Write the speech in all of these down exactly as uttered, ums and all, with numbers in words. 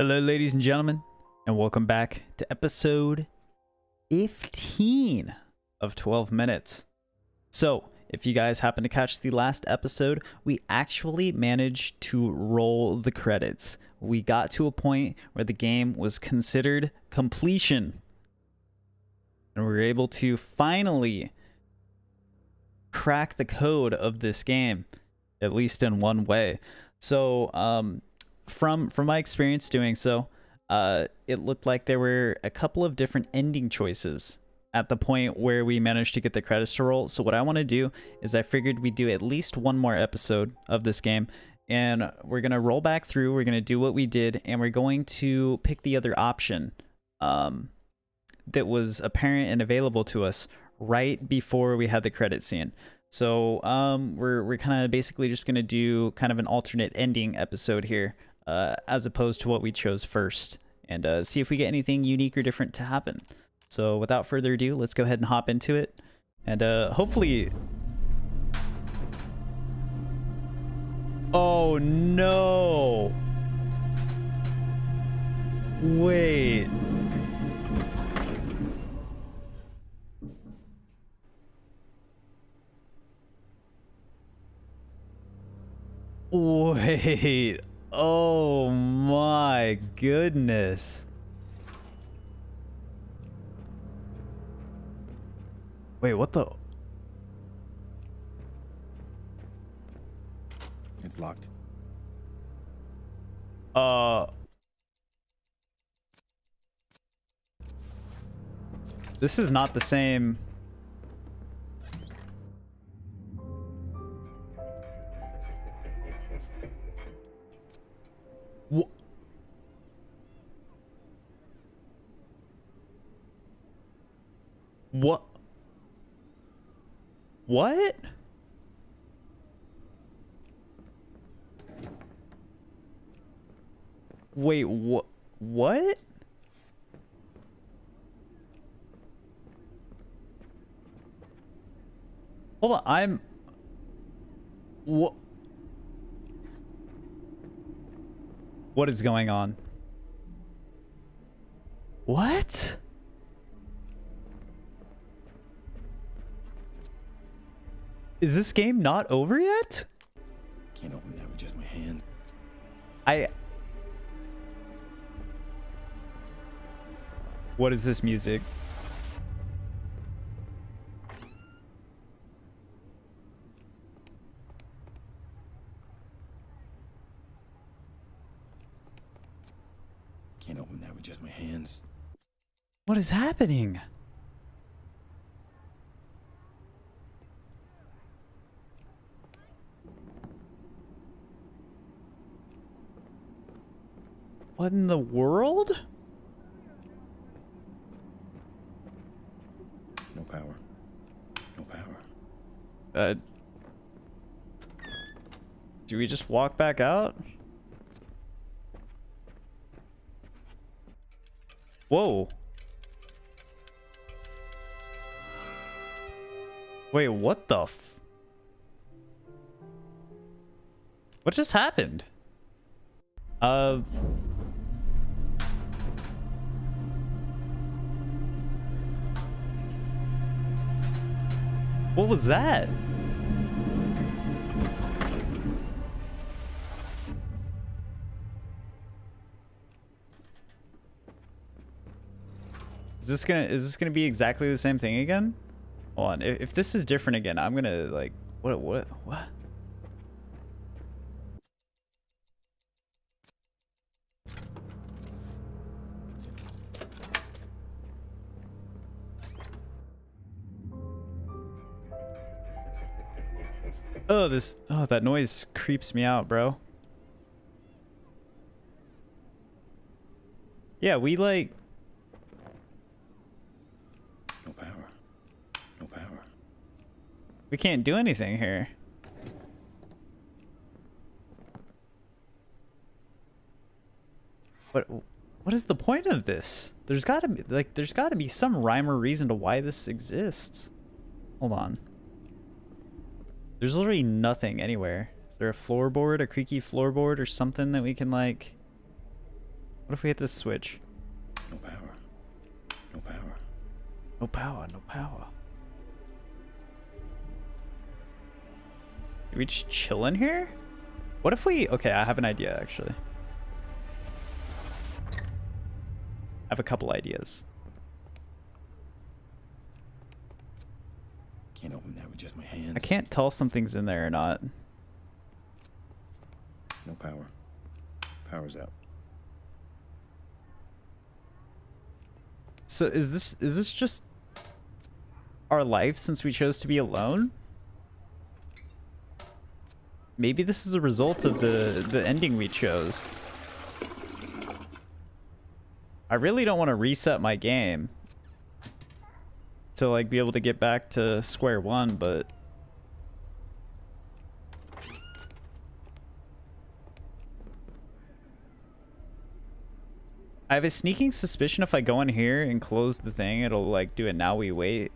Hello, ladies and gentlemen, and welcome back to episode fifteen of twelve minutes. So, if you guys happen to catch the last episode, we actually managed to roll the credits. We got to a point where the game was considered completion, and we were able to finally crack the code of this game, at least in one way. So, um... From from my experience doing so, uh, it looked like there were a couple of different ending choices at the point where we managed to get the credits to roll. So what I want to do is I figured we'd do at least one more episode of this game, and we're going to roll back through. We're going to do what we did, and we're going to pick the other option um, that was apparent and available to us right before we had the credit scene. So um, we're, we're kind of basically just going to do kind of an alternate ending episode here. Uh, as opposed to what we chose first, and uh, see if we get anything unique or different to happen. So without further ado, let's go ahead and hop into it, and uh, hopefully... Oh no! Wait... Wait... Oh my goodness. Wait, what the? It's locked. Uh. This is not the same. What? What? Wait, what? What? Hold on, I'm... What? What is going on? What? Is this game not over yet? Can't open that with just my hand. I... What is this music? Can't open that with just my hands. What is happening? What in the world? No power. No power. Uh, do we just walk back out? Whoa. Wait, what the f- What just happened? Uh... What was that? Is this gonna is this gonna be exactly the same thing again? Hold on. If, if this is different again, I'm gonna like what what what? Oh, this, oh, that noise creeps me out, bro. Yeah, we like... No power. No power. We can't do anything here. What, what is the point of this? There's gotta be, like, there's gotta be some rhyme or reason to why this exists. Hold on. There's literally nothing anywhere. Is there a floorboard, a creaky floorboard or something that we can like... What if we hit this switch? No power. No power. No power, no power. Do we just chill in here? What if we... Okay, I have an idea, actually. I have a couple ideas. Can't open that with just my hands. I can't tell if something's in there or not. No power. Power's out. So is this is this just our life since we chose to be alone? Maybe this is a result of the the ending we chose. I really don't want to reset my game to like be able to get back to square one, but I have a sneaking suspicion if I go in here and close the thing, it'll like do it now we wait.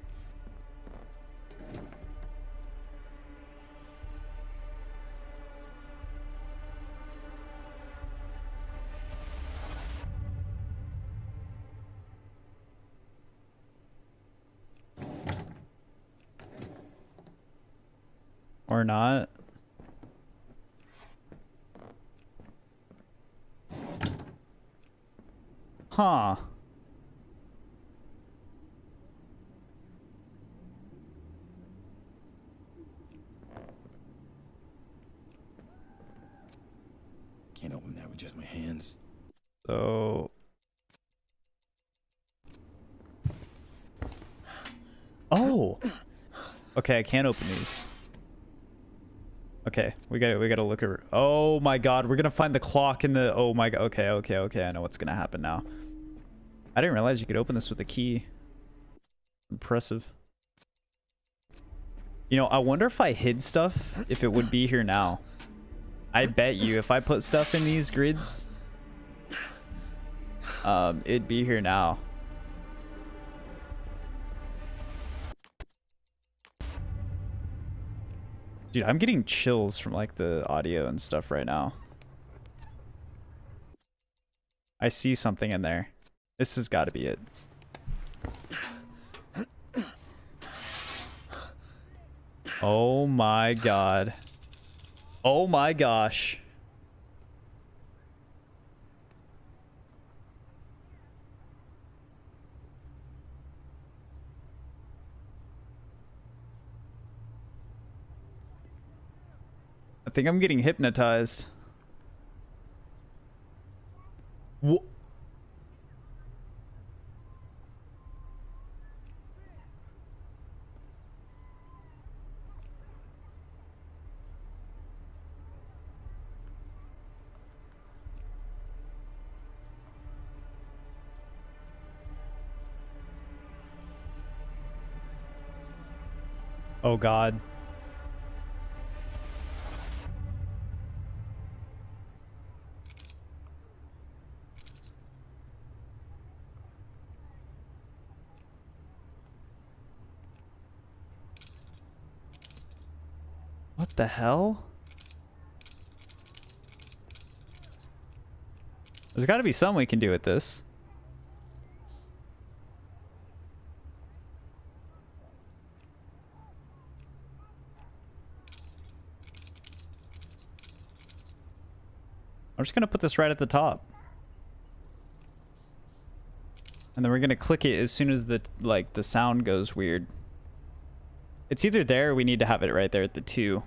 Or not. Huh. Can't open that with just my hands. So. Oh. Okay, I can't open these. Okay, we gotta we gotta look at. Oh my God, we're gonna find the clock in the. Oh my God. Okay, okay, okay. I know what's gonna happen now. I didn't realize you could open this with a key. Impressive. You know, I wonder if I hid stuff, if it would be here now. I bet you if I put stuff in these grids, um, it'd be here now. Dude, I'm getting chills from like the audio and stuff right now. I see something in there. This has got to be it. Oh my God. Oh my gosh. I think I'm getting hypnotized. What? Oh God. What the hell? There's got to be something we can do with this. I'm just going to put this right at the top. And then we're going to click it as soon as the like the sound goes weird. It's either there or we need to have it right there at the two.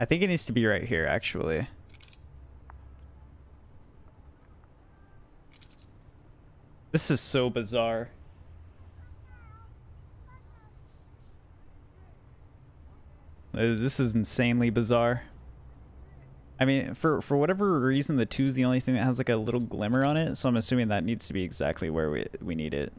I think it needs to be right here, actually. This is so bizarre. This is insanely bizarre. I mean, for, for whatever reason, the two is the only thing that has like a little glimmer on it, so I'm assuming that needs to be exactly where we, we need it.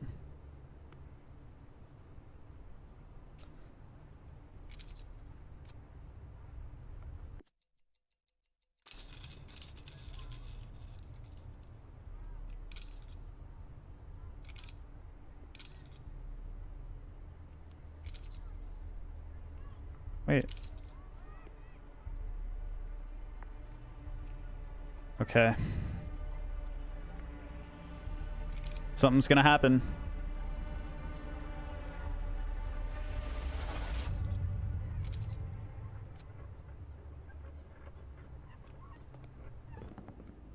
Wait. Okay. Something's gonna happen.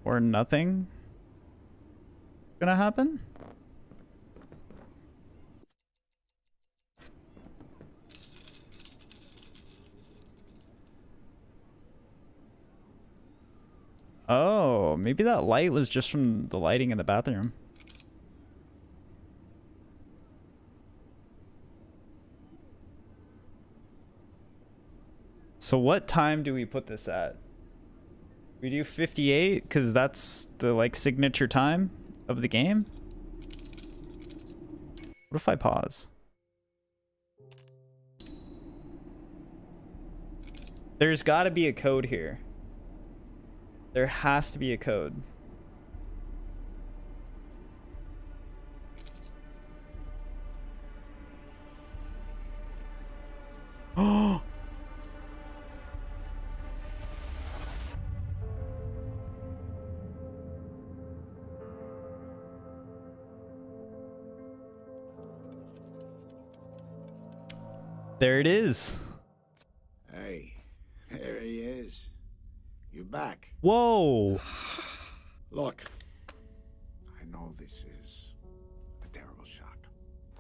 Or nothing gonna happen? Oh, maybe that light was just from the lighting in the bathroom. So what time do we put this at? We do fifty-eight because that's the like signature time of the game. What if I pause? There's got to be a code here. There has to be a code. Oh! There it is. Hey, there he is. You're back. Whoa. Look, I know this is a terrible shock,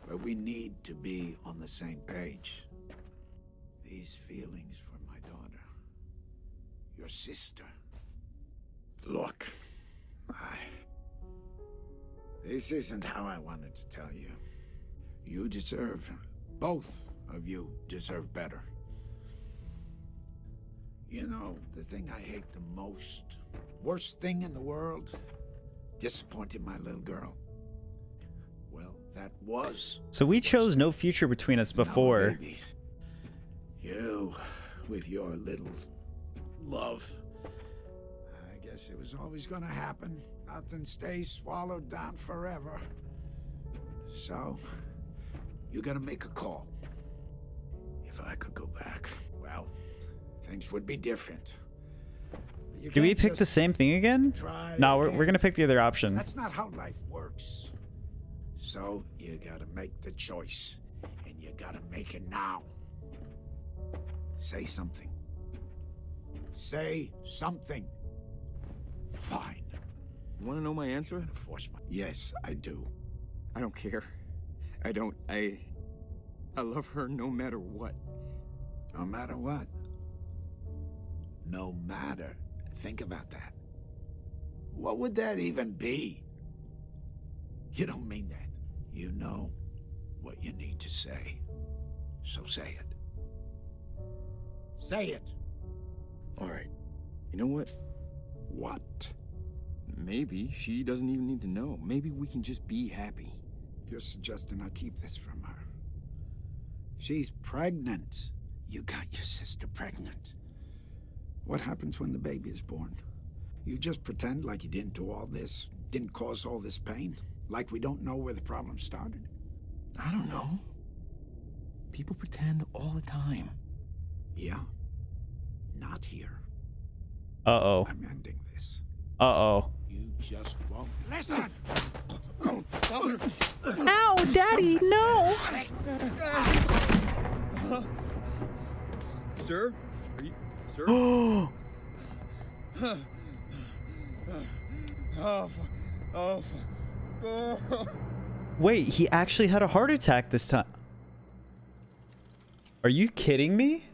but we need to be on the same page. These feelings for my daughter, your sister. Look, I... this isn't how I wanted to tell you. You deserve, both of you deserve better. You know, the thing I hate the most, worst thing in the world, disappointed my little girl. Well, that was... So we chose no future between us before. No, baby. You, with your little love. I guess it was always gonna happen. Nothing stays swallowed down forever. So, you gotta make a call. If I could go back, well... things would be different. Do we pick the same thing again? No, we're, we're gonna pick the other option. That's not how life works. So you gotta make the choice, and you gotta make it now. Say something. Say something. Fine. You wanna know my answer? You're gonna force my... Yes, I do. I don't care. I don't. I. I love her no matter what. No matter what. No matter. Think about that. What would that even be? You don't mean that. You know what you need to say. So say it. Say it. All right. You know what? What? Maybe she doesn't even need to know. Maybe we can just be happy. You're suggesting I keep this from her. She's pregnant. You got your sister pregnant. What happens when the baby is born? You just pretend like you didn't do all this, didn't cause all this pain? Like we don't know where the problem started? I don't know. People pretend all the time. Yeah. Not here. Uh-oh. I'm ending this. Uh-oh. You just won't listen! Ow, Daddy, no! Sir? Sir? Oh, fuck. Oh, fuck. Oh. Wait, he actually had a heart attack this time. Are you kidding me?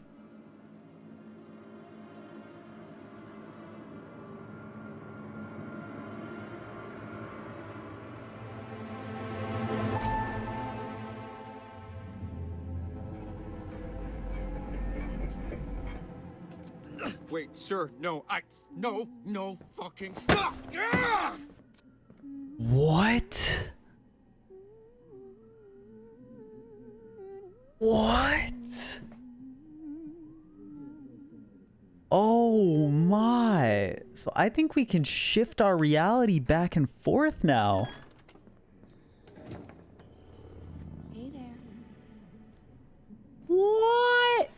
Wait, sir, no, I, no, no fucking stop! Ah! What? What? Oh my. So I think we can shift our reality back and forth now. Hey there. What?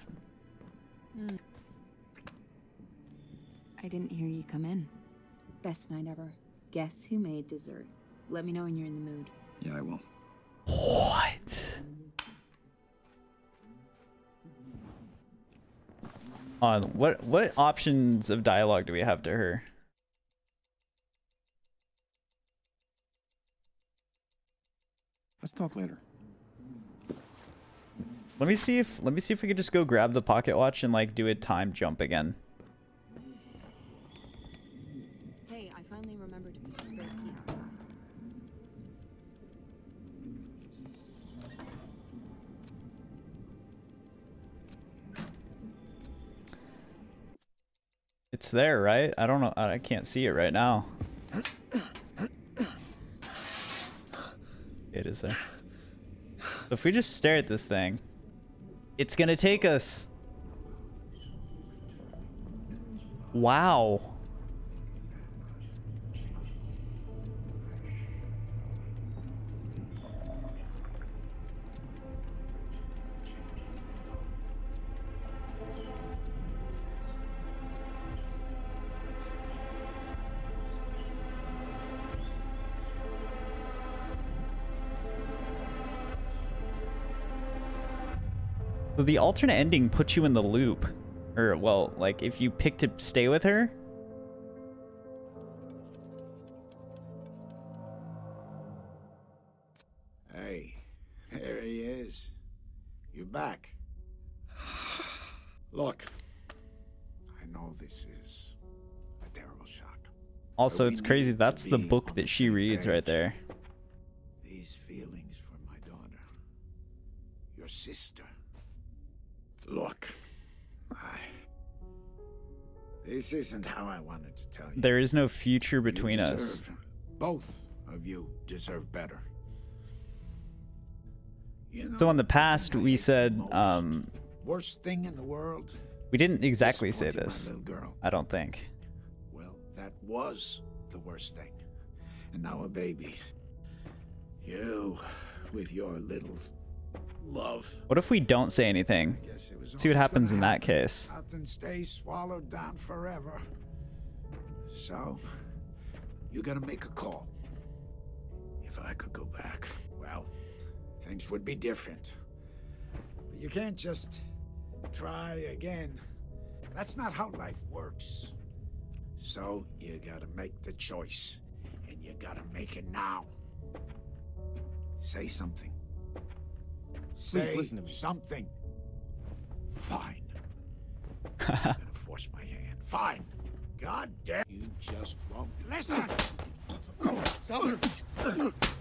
didn't hear you come in. Best night ever. Guess who made dessert? Let me know when you're in the mood. Yeah, I will. What? Uh, what what options of dialogue do we have to her? Let's talk later. Let me see if let me see if we could just go grab the pocket watch and like do a time jump again. Hey, I finally remembered to put the spare key outside. It's there, right? I don't know. I can't see it right now. It is there. So if we just stare at this thing, it's gonna take us. Wow. So the alternate ending puts you in the loop. Or, well, like, if you pick to stay with her. Hey, there he is. You're back. Look, I know this is a terrible shock. Also, it's crazy. That's the book that she reads right there. These feelings for my daughter, your sister. Look, I, this isn't how I wanted to tell you. There is no future between you deserve, us. Both of you deserve better. You know, so in the past, we said, um, worst thing in the world. We didn't exactly say this, girl. I don't think. Well, that was the worst thing. And now a baby. You with your little love. What if we don't say anything? See what happens in that case. Nothing stays swallowed down forever. So you gotta make a call. If I could go back, well, things would be different. But you can't just try again. That's not how life works. So you gotta make the choice, and you gotta make it now. Say something. Say listen to me. Something. Fine. I'm gonna force my hand. Fine. God damn. You just won't listen. Stop it.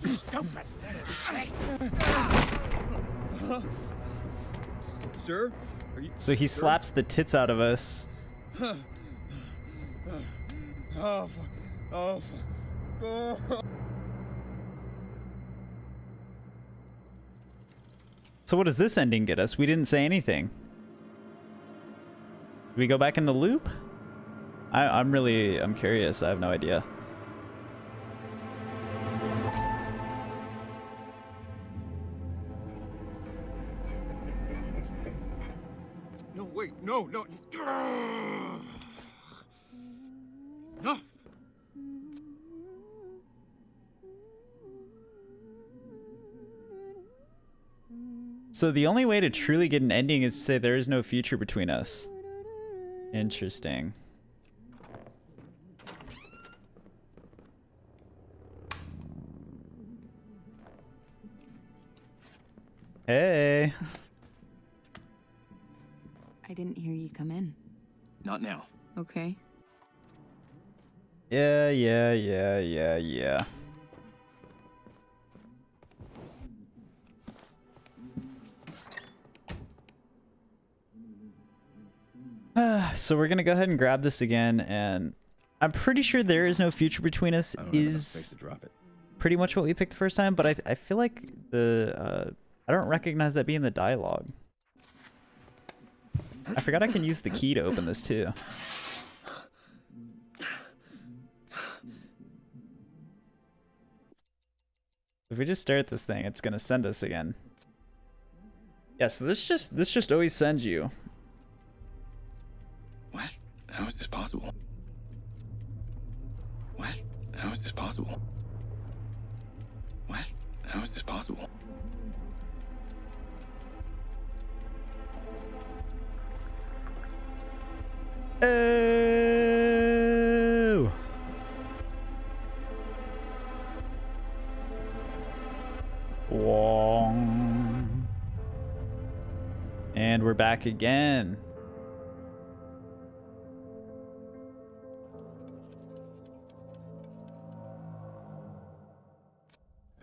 Stupid little shit. Sir? Are you so he sir? slaps the tits out of us. Oh, fuck. Oh, fuck. Oh. So what does this ending get us? We didn't say anything. Do we go back in the loop? I, I'm really, I'm curious. I have no idea. No, wait, no, no. Enough. So the only way to truly get an ending is to say there is no future between us. Interesting. Hey. I didn't hear you come in. Not now. Okay. Yeah, yeah, yeah, yeah, yeah. So we're gonna go ahead and grab this again, and I'm pretty sure there is no future between us is pretty much what we picked the first time, but I, I feel like the uh, I don't recognize that being the dialogue. I forgot I can use the key to open this too. If we just stare at this thing, it's gonna send us again. Yeah, so this just this just always sends you. How is this possible? possible? What? How is this possible? Oh. Wong. And we're back again.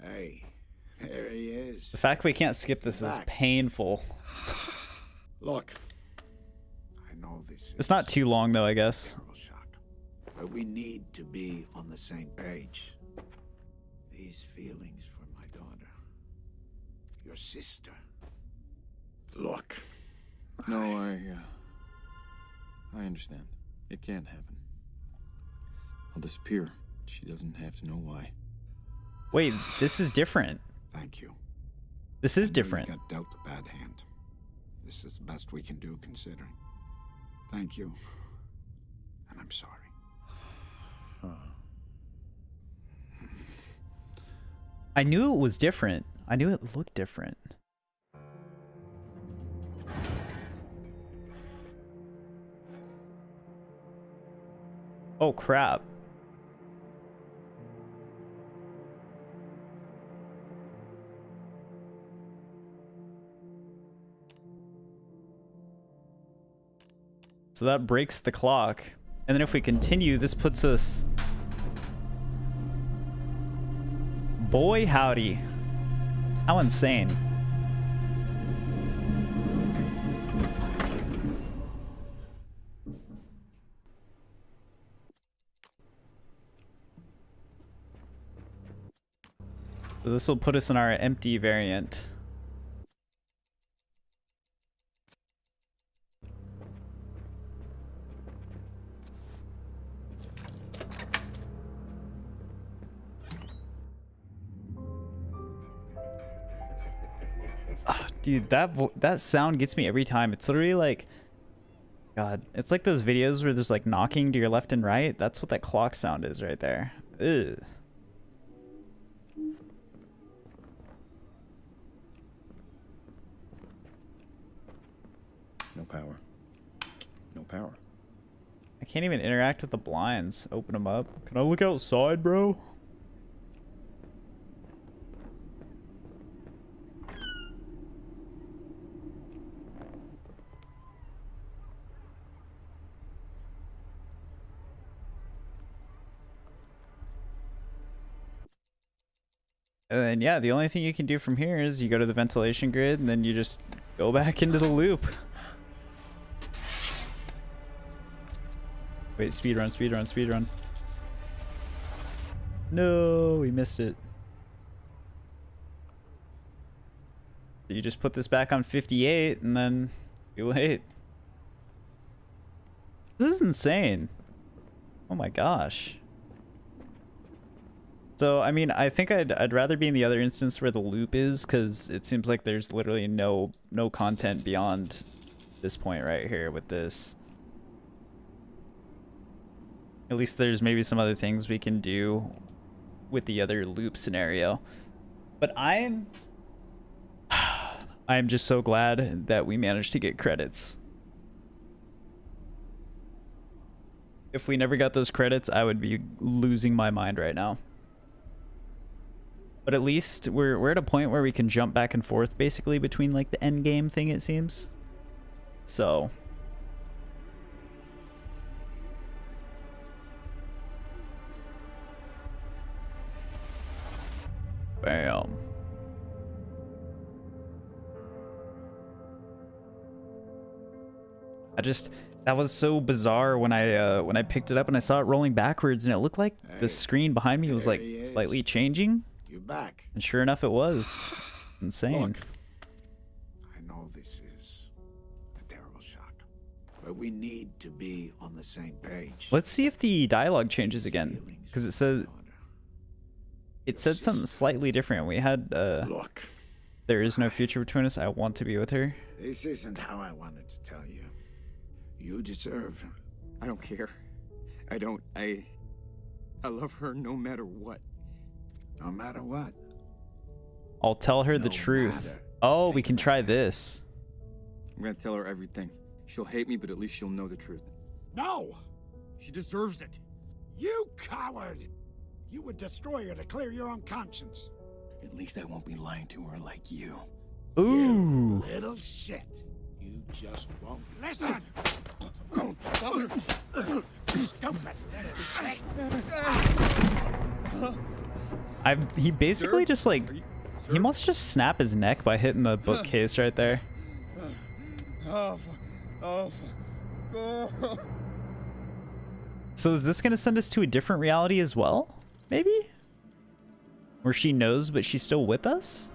Hey, there he is. The fact we can't skip this back is painful. Look. It's not too long, though, I guess. Terrible shock. But we need to be on the same page. These feelings for my daughter, your sister. Look. No, I... Uh, I understand. It can't happen. I'll disappear. She doesn't have to know why. Wait, this is different. Thank you. This is different. We got dealt a bad hand. This is the best we can do, considering. Thank you. And I'm sorry. Huh. I knew it was different. I knew it looked different. Oh, crap. So that breaks the clock. And then if we continue, this puts us... Boy, howdy. How insane. So this will put us in our empty variant. Dude, that vo that sound gets me every time. It's literally like, God, it's like those videos where there's like knocking to your left and right. That's what that clock sound is right there. Ew. No power. No power. I can't even interact with the blinds. Open them up. Can I look outside, bro? And then, yeah, the only thing you can do from here is you go to the ventilation grid and then you just go back into the loop. Wait, speedrun, speedrun, speedrun. No, we missed it. You just put this back on fifty-eight and then you wait. This is insane. Oh my gosh. So, I mean, I think I'd, I'd rather be in the other instance where the loop is, because it seems like there's literally no no content beyond this point right here with this. At least there's maybe some other things we can do with the other loop scenario. But I'm... I'm just so glad that we managed to get credits. If we never got those credits, I would be losing my mind right now. But at least we're, we're at a point where we can jump back and forth basically between like the end game thing, it seems. So. Bam. I just, that was so bizarre when I uh, when I picked it up and I saw it rolling backwards and it looked like hey, the screen behind me was like slightly changing. You're back. And sure enough, it was insane. Look, I know this is a terrible shock, but we need to be on the same page. Let's see if the dialogue changes again, because it says it said something slightly different. We had uh, look. There is no future between us. I want to be with her. This isn't how I wanted to tell you. You deserve. I don't care. I don't. I. I love her no matter what. No matter what. I'll tell her no the truth. Matter. Oh, Think we can try it. this. I'm gonna tell her everything. She'll hate me, but at least she'll know the truth. No! She deserves it. You coward! You would destroy her to clear your own conscience. At least I won't be lying to her like you. Ooh. You little shit. You just won't listen. Stupid. I've he basically sir? just like you, he must just snap his neck by hitting the bookcase right there. Oh, oh, oh. So is this gonna send us to a different reality as well? Maybe? Where she knows, but she's still with us?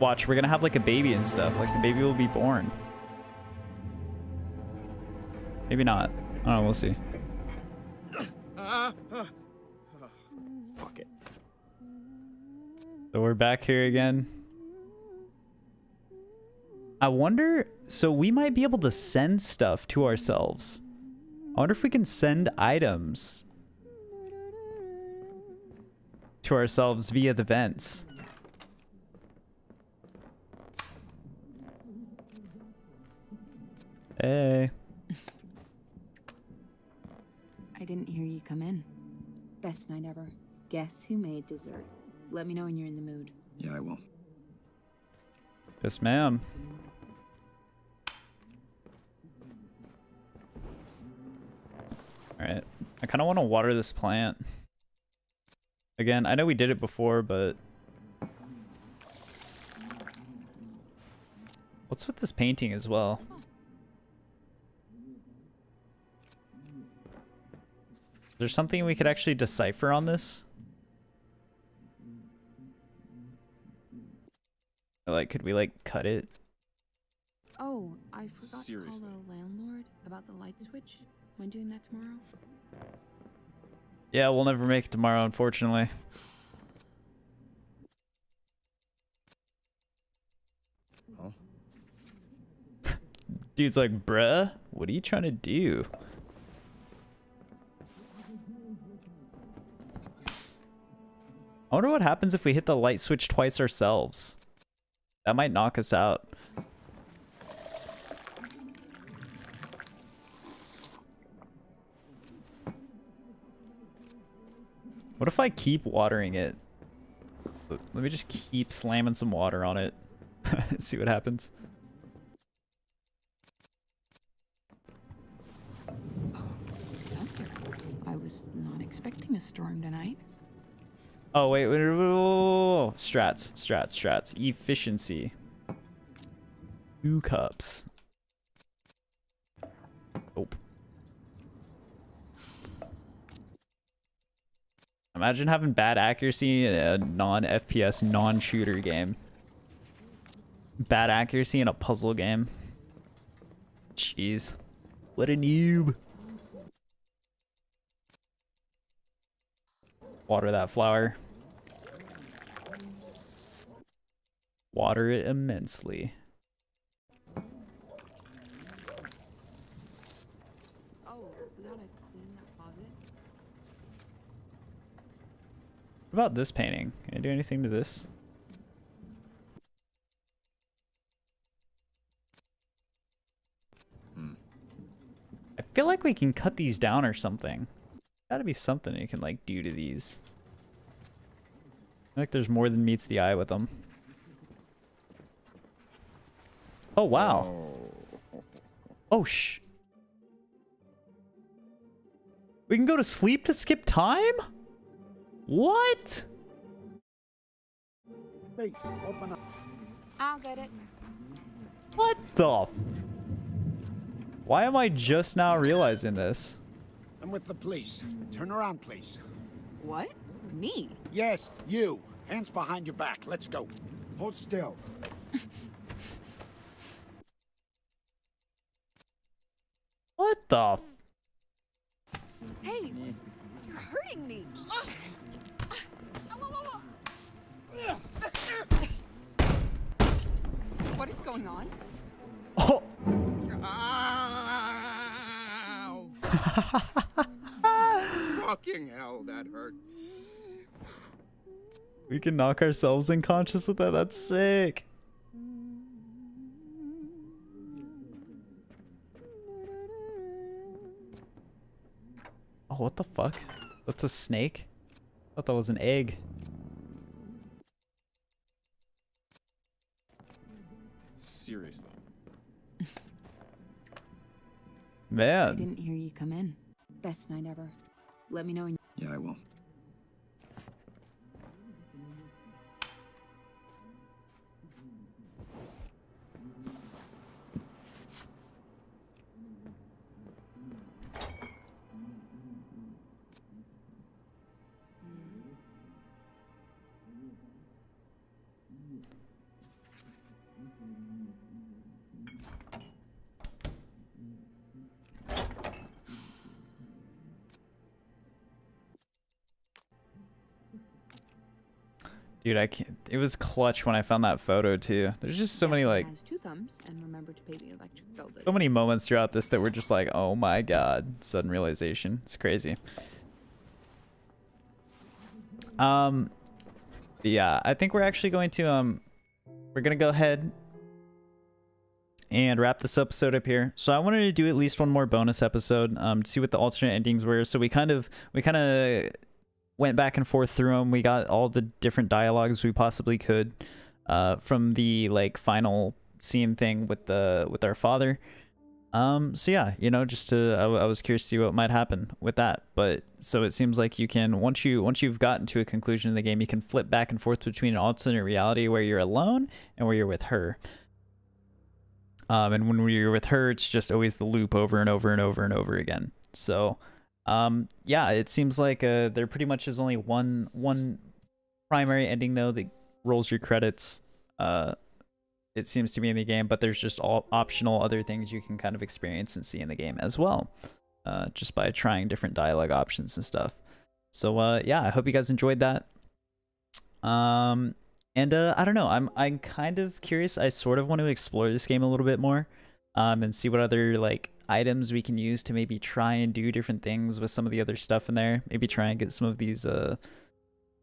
Watch, we're gonna have like a baby and stuff. Like the baby will be born. Maybe not. I don't know, we'll see. Uh, uh, oh, fuck it. So we're back here again. I wonder, so we might be able to send stuff to ourselves. I wonder if we can send items to ourselves via the vents. Hey. I didn't hear you come in. Best night ever. Guess who made dessert? Let me know when you're in the mood. Yeah, I will. Yes, ma'am. All right. I kind of want to water this plant. Again, I know we did it before, but... What's with this painting as well? Is there something we could actually decipher on this? Like, could we, like, cut it? Oh, I forgot Seriously. to call the landlord about the light switch. Am I doing that tomorrow? Yeah, we'll never make it tomorrow, unfortunately. Oh. Dude's like, bruh, what are you trying to do? I wonder what happens if we hit the light switch twice ourselves. That might knock us out. What if I keep watering it? Let me just keep slamming some water on it. See what happens. Oh, I was not expecting a storm tonight. Oh, wait, wait, wait, wait, wait, wait, wait. Strats, strats, strats. Efficiency. Two cups. Oh. Imagine having bad accuracy in a non-F P S, non-shooter game. Bad accuracy in a puzzle game. Jeez. What a noob. Water that flower. Water it immensely. Oh, we gotta clean that closet. What about this painting? Can I do anything to this? Hmm. I feel like we can cut these down or something. Gotta be something you can like do to these. I think there's more than meets the eye with them. Oh wow. Oh shh. We can go to sleep to skip time? What? Hey, open up. I'll get it. What the? Why am I just now realizing this? I'm with the police. Turn around, please. What? Me? Yes, you. Hands behind your back. Let's go. Hold still. What the f- Hey, you're hurting me. What is going on? Oh. Ah. Fucking hell, that hurt. We can knock ourselves unconscious with that. That's sick. Oh, what the fuck? That's a snake? I thought that was an egg. Seriously. Man. I didn't hear you come in. Best night ever. Let me know when. Yeah, I will. Dude, I can't. It was clutch when I found that photo too. There's just so many like has two thumbs and remember to pay the electric bill. So many moments throughout this that were just like, oh my god, sudden realization. It's crazy. Um, yeah, I think we're actually going to um, we're gonna go ahead and wrap this episode up here. So I wanted to do at least one more bonus episode um to see what the alternate endings were. So we kind of we kind of. went back and forth through them. We got all the different dialogues we possibly could uh, from the like final scene thing with the with our father. Um, so yeah, you know, just to I, I was curious to see what might happen with that. But so it seems like you can once you once you've gotten to a conclusion of the game, you can flip back and forth between an alternate reality where you're alone and where you're with her. Um, and when you're with her, it's just always the loop over and over and over and over again. So. Um, yeah, it seems like uh, there pretty much is only one one primary ending, though, that rolls your credits, uh, it seems to be in the game, but there's just all optional other things you can kind of experience and see in the game as well, uh, just by trying different dialogue options and stuff. So, uh, yeah, I hope you guys enjoyed that. Um, and, uh, I don't know, I'm, I'm kind of curious. I sort of want to explore this game a little bit more, um, and see what other, like, items we can use to maybe try and do different things with some of the other stuff in there. Maybe try and get some of these uh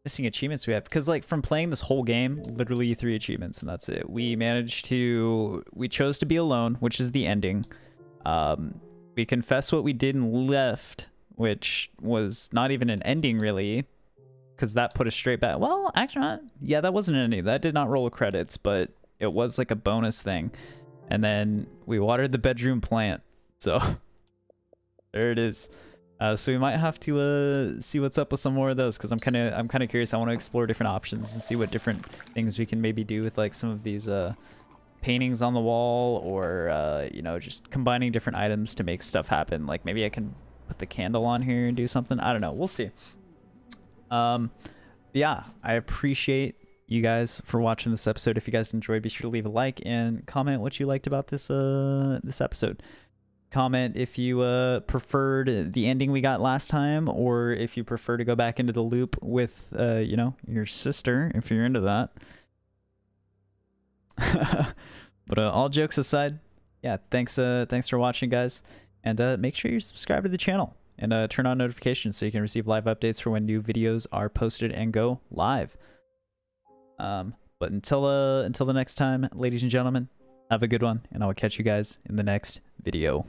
missing achievements we have, because like from playing this whole game, literally three achievements and that's it. We managed to we chose to be alone, which is the ending. Um we confessed what we did and left, which was not even an ending really, because that put us straight back. Well, actually not. Yeah, that wasn't an ending. That did not roll credits, but it was like a bonus thing. And then we watered the bedroom plant. So there it is. Uh, so we might have to uh, see what's up with some more of those, because I'm kind of I'm kind of curious. I want to explore different options and see what different things we can maybe do with like some of these uh, paintings on the wall, or uh, you know, just combining different items to make stuff happen. Like maybe I can put the candle on here and do something. I don't know. We'll see. Um, yeah, I appreciate you guys for watching this episode. If you guys enjoyed, be sure to leave a like and comment what you liked about this uh, this episode. Comment if you uh, preferred the ending we got last time, or if you prefer to go back into the loop with, uh, you know, your sister, if you're into that. But uh, all jokes aside, yeah, thanks uh, thanks for watching, guys. And uh, make sure you subscribe to the channel and uh, turn on notifications so you can receive live updates for when new videos are posted and go live. Um, but until, uh, until the next time, ladies and gentlemen, have a good one, and I will catch you guys in the next video.